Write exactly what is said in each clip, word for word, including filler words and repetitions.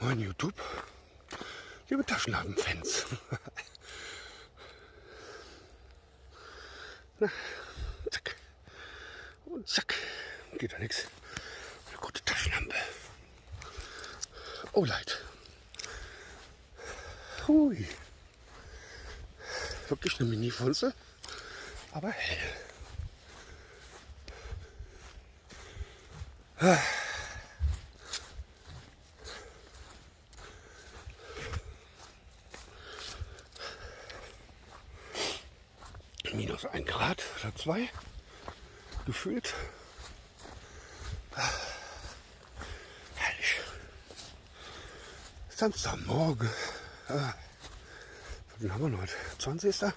Moin YouTube, liebe Taschenlampenfans. Na, zack. Und zack. Geht ja nichts. Eine gute Taschenlampe. Olight. Hui. Wirklich eine Mini-Funze, aber hell. Ah. Minus ein Grad oder zwei gefühlt. Ah. Herrlich. Samstagmorgen. Ah. Den haben wir heute? zwanzigsten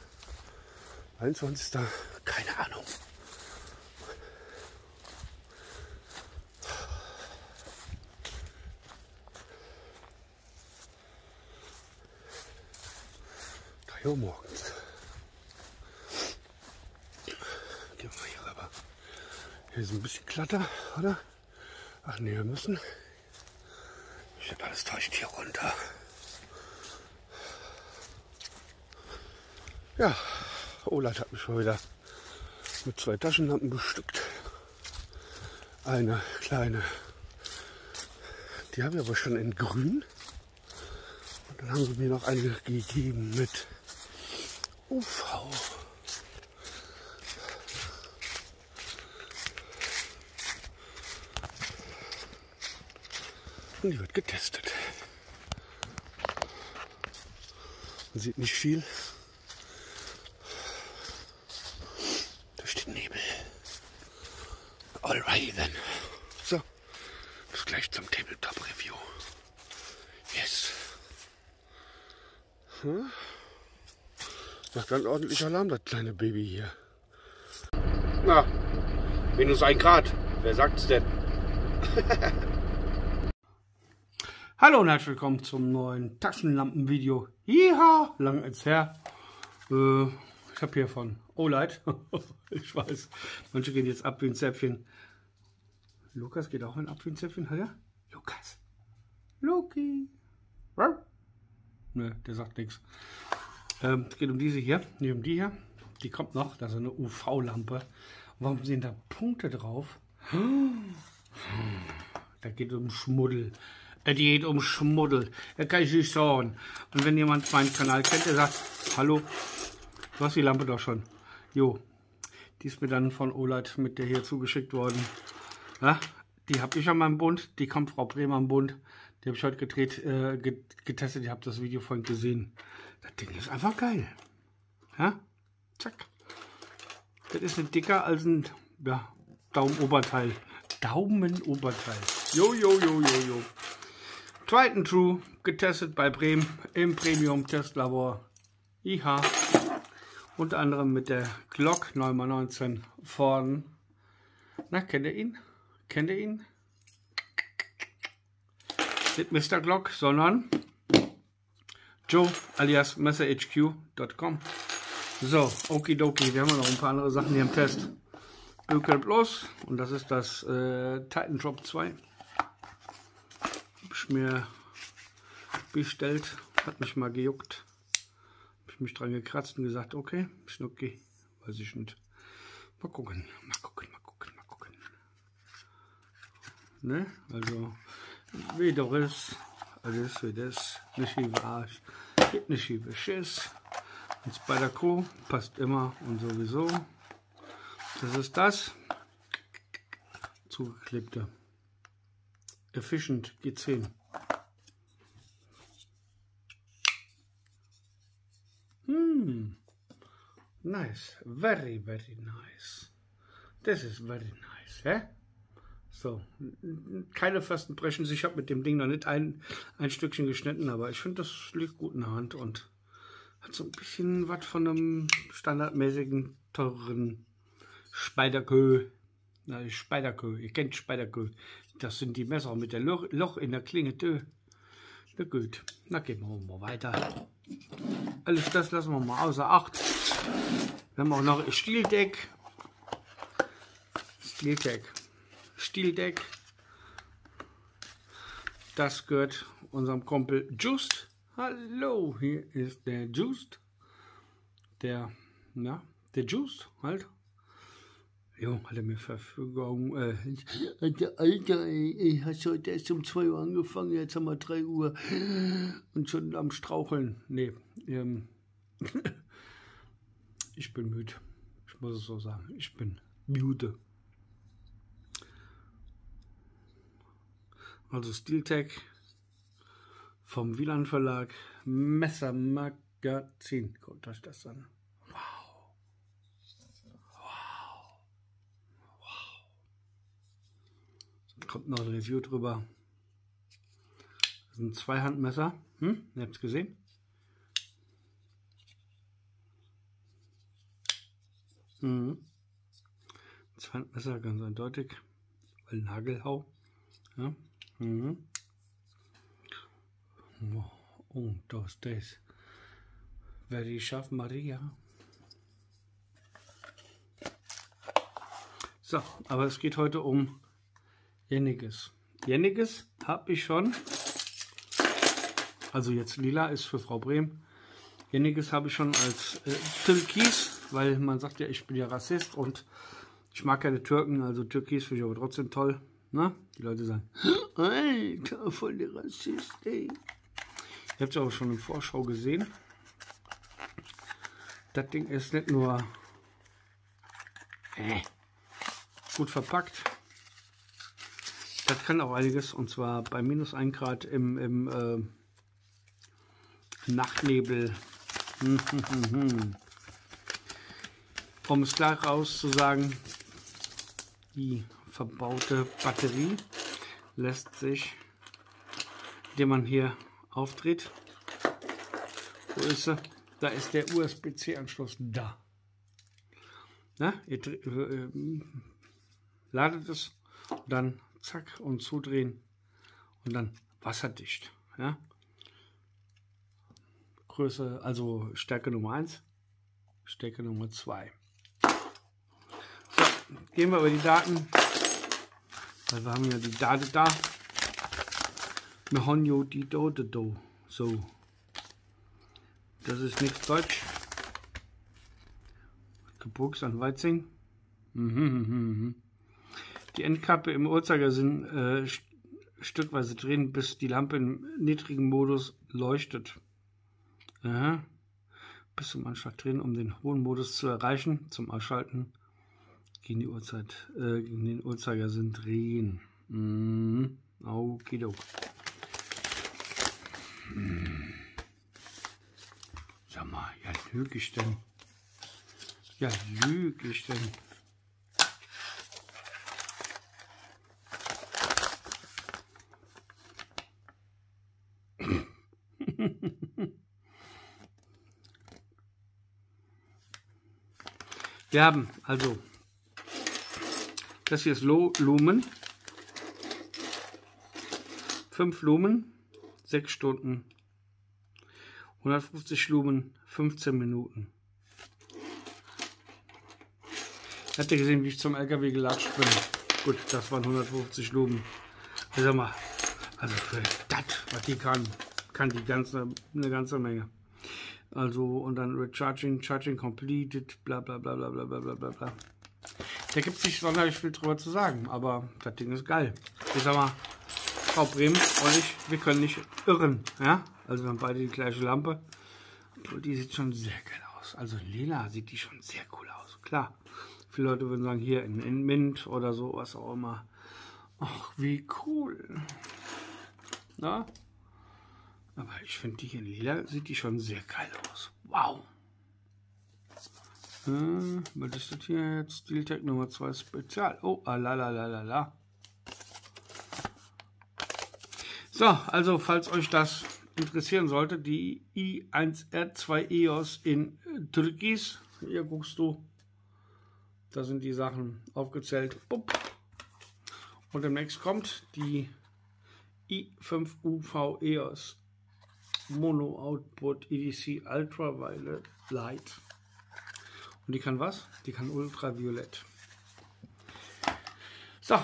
einundzwanzigsten Keine Ahnung. drei Uhr morgens. Gehen wir mal hier rüber. Hier ist ein bisschen glatter, oder? Ach nee, wir müssen. Ich habe alles täuscht hier runter. Ja, Olight hat mich mal wieder mit zwei Taschenlampen bestückt. Eine kleine, die habe ich aber schon in grün. Und dann haben sie mir noch eine gegeben mit U V. Und die wird getestet. Man sieht nicht viel. Alright then. So, bis gleich zum Tabletop Review. Yes. Hm? Macht ganz ordentlich Alarm, das kleine Baby hier. Na, minus ein Grad. Wer sagt's denn? Hallo und herzlich willkommen zum neuen Taschenlampenvideo. Jeha, lang als her. Äh, ich habe hier von Olight. Ich weiß, manche gehen jetzt ab wie ein Zäpfchen. Lukas geht auch ein ab wie ein Zäpfchen, hat er? Lukas. Loki. Ne, der sagt nichts. Ähm, es geht um diese hier, ne, um die hier. Die kommt noch, das ist eine U V-Lampe. Warum sind da Punkte drauf? Da geht um Schmuddel. Es geht um Schmuddel. Da kann ich nicht sagen. Und wenn jemand meinen Kanal kennt, der sagt, hallo, du hast die Lampe doch schon. Jo, die ist mir dann von Olight mit der hier zugeschickt worden. Ja, die habe ich an meinem Bund, die kommt Frau Bremer am Bund. Die habe ich heute gedreht, äh, getestet, ihr habt das Video vorhin gesehen. Das Ding ist einfach geil. Ja, zack. Das ist ein dicker als ein ja, Daumenoberteil. Daumenoberteil. Jo, jo, jo, jo, jo. Titan Drop, getestet bei Bremen im Premium-Testlabor. Iha. Unter anderem mit der Glock neun mal neunzehn vorn. Na, kennt ihr ihn? Kennt ihr ihn? Nicht Mister Glock, sondern Joe alias Messer H Q Punkt com. So, okidoki, wir haben noch ein paar andere Sachen hier im Test. Bükel bloß, und das ist das äh, Titan Drop zwei. Hab ich mir bestellt, hat mich mal gejuckt. Mich dran gekratzt und gesagt, okay, Schnucki, weiß ich nicht. Mal gucken, mal gucken, mal gucken, mal gucken. Ne? Also, wie doch ist, also ist wie das, nicht wie Arsch, geht nicht wie Beschiss. Und Spiderco passt immer und sowieso. Das ist das zugeklebte Efficient G zehn. Nice, very, very nice. Das ist very nice, hä? So, keine festen Brechen. Ich habe mit dem Ding noch nicht ein, ein Stückchen geschnitten, aber ich finde, das liegt gut in der Hand und hat so ein bisschen was von einem standardmäßigen, teuren Spiderco. Na, Spiderco, ihr kennt Spiderco. Das sind die Messer mit der Loch, Loch in der Klinge, tö. Na gut, na gehen wir mal weiter. Alles das lassen wir mal außer Acht. Wir haben auch noch Stieldeck. Stieldeck. Stieldeck. Das gehört unserem Kumpel Just. Hallo, hier ist der Just. Der, na, der Just halt. Jo, hat er mir Verfügung. Äh, Alter, ey, ich hast heute erst um zwei Uhr angefangen, jetzt haben wir drei Uhr und schon am Straucheln. Nee, ähm, ich bin müde. Ich muss es so sagen, ich bin müde. Also Stieldeck vom Wieland Verlag, Messermagazin. Guckt euch das an. Wow. Wow. Wow. Kommt noch ein Review drüber. Das sind Zweihandmesser. Hm? Ihr habt es gesehen. Mhm. Zweihandmesser, ganz eindeutig. Weil Nagelhau. Ja. Mhm. Und das, das werde ich schaffen, Maria. So, aber es geht heute um Jenniges. Jenniges habe ich schon, also jetzt lila ist für Frau Brehm. Jenniges habe ich schon als äh, Türkis, weil man sagt ja, ich bin ja Rassist und ich mag keine Türken, also Türkis finde ich aber trotzdem toll. Na, die Leute sagen, Alter, voll der Rassist, ey. Ihr habt es auch schon in Vorschau gesehen. Das Ding ist nicht nur äh, gut verpackt. Das kann auch einiges, und zwar bei minus ein Grad im, im äh, Nachtnebel. Um es klar rauszusagen, die verbaute Batterie lässt sich, indem man hier auftritt, wo ist sie? Da ist der U S B C-Anschluss da. Na, ihr äh, ladet es, dann zack und zudrehen und dann wasserdicht. Ja? Größe, also Stärke Nummer eins, Stärke Nummer zwei. So, gehen wir über die Daten. Weil wir haben ja die Date da. Mehonjo die do de do. So. Das ist nichts Deutsch. Geburgs an Weizing. Die Endkappe im Uhrzeigersinn äh, st stückweise drehen, bis die Lampe im niedrigen Modus leuchtet. Aha. Bis zum Anschlag drehen, um den hohen Modus zu erreichen. Zum Ausschalten. Gegen die Uhrzeit, äh, gegen den Uhrzeigersinn drehen. Mm, okidok. Mm. Sag mal, ja, lüge ich denn? Ja, lüge ich denn? Wir haben also. Das hier ist Lumen. fünf Lumen, sechs Stunden. hundertfünfzig Lumen, fünfzehn Minuten. Habt ihr gesehen, wie ich zum L K W gelatscht bin? Gut, das waren hundertfünfzig Lumen. Ich sag mal, also für das, was die kann, kann die ganze, eine ganze Menge. Also, und dann Recharging, Charging Completed, bla bla bla bla bla bla bla bla. Da gibt es nicht sonderlich viel drüber zu sagen, aber das Ding ist geil. Ich sag mal, Frau Brehm und ich, wir können nicht irren. Ja? Also wir haben beide die gleiche Lampe. Obwohl, die sieht schon sehr geil aus. Also lila sieht die schon sehr cool aus. Klar, viele Leute würden sagen, hier in, in Mint oder so, was auch immer. Ach, wie cool. Na? Aber ich finde, die hier in lila sieht die schon sehr geil aus. Wow. Hm, was ist das hier jetzt? Stieldeck Nummer zwei Spezial. Oh, la. So, also falls euch das interessieren sollte, die I eins R zwei E O S in Türkis. Hier guckst du. Da sind die Sachen aufgezählt. Bup. Und demnächst kommt die I fünf U V E O S Mono Output E D C Ultraviolet Light. Und die kann was? Die kann Ultraviolett. So,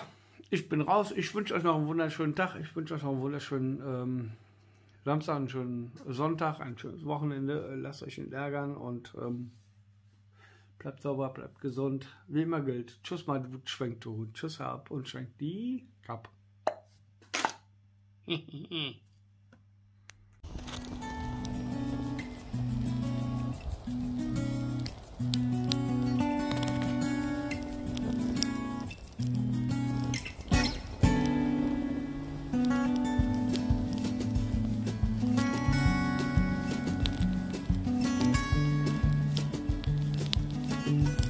Ich bin raus. Ich wünsche euch noch einen wunderschönen Tag. Ich wünsche euch noch einen wunderschönen ähm, Samstag, einen schönen Sonntag, ein schönes Wochenende. Lasst euch nicht ärgern und ähm, bleibt sauber, bleibt gesund. Wie immer gilt. Tschüss, mal du, schwenkt du. Tschüss, ab und schwenkt die Kap. Thank you.